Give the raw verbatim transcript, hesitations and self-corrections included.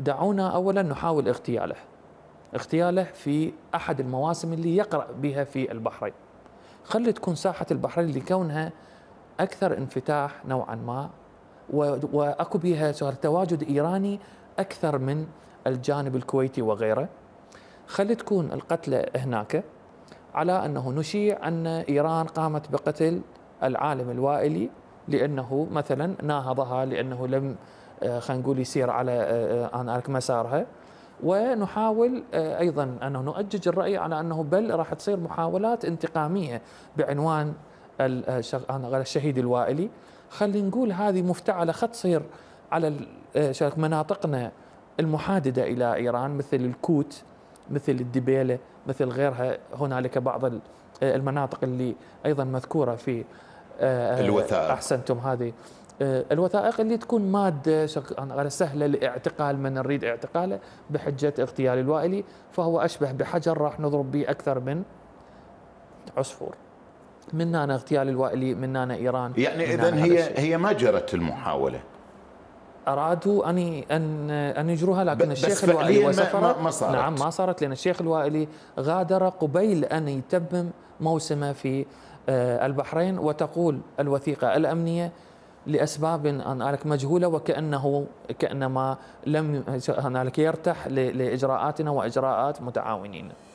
دعونا أولا نحاول اغتياله اغتياله في أحد المواسم اللي يقرأ بها في البحرين. خلي تكون ساحة البحرين لكونها أكثر انفتاح نوعا ما، وأكو بها تواجد إيراني أكثر من الجانب الكويتي وغيره. خلي تكون القتلى هناك على أنه نشيع أن إيران قامت بقتل العالم الوائلي لأنه مثلا ناهضها، لأنه لم خلينا نقول يسير على عن مسارها، ونحاول أيضا أنه نؤجج الرأي على أنه بل راح تصير محاولات انتقامية بعنوان الشهيد الوائلي. خلينا نقول هذه مفتعلة قد تصير على مناطقنا المحاددة إلى إيران مثل الكوت، مثل الدبيلة، مثل غيرها. هنالك بعض المناطق اللي أيضا مذكورة في الوثائق، أحسنتم، هذه الوثائق اللي تكون مادة سهلة لاعتقال من نريد اعتقاله بحجة اغتيال الوائلي، فهو أشبه بحجر راح نضرب به أكثر من عصفور. من هنا اغتيال الوائلي، من هنا إيران. يعني إذن هي هي ما جرت المحاولة، أرادوا أن أن أن يجروها، لكن الشيخ الوائلي وسفره ما صارت. نعم ما صارت، لأن الشيخ الوائلي غادر قبيل أن يتمم موسمه في البحرين. وتقول الوثيقة الأمنية لأسباب آنذاك مجهولة، وكأنه كأنما لم آنذاك يرتاح لإجراءاتنا وإجراءات متعاونين.